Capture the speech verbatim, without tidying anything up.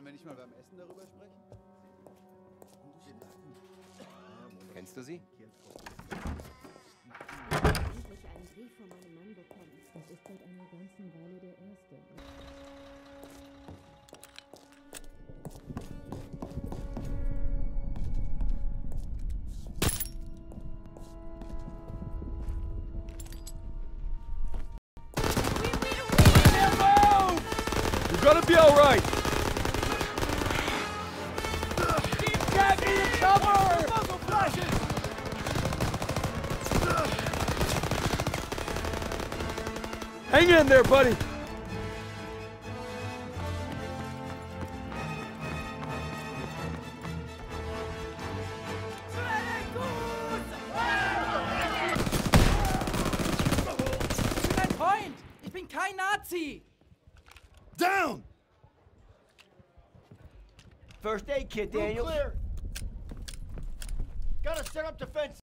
Wollen wir nicht mal beim Essen darüber sprechen? Kennst du sie? Ich habe einen Brief von meinem Mann bekommen. Das ist seit einer ganzen Weile der erste. You're gonna be all right. Get me to cover! Muzzle flashes! Hang in there, buddy. Mein Freund, ich bin kein Nazi. Down. First aid kit, Daniel. Clear. Gotta set up defense.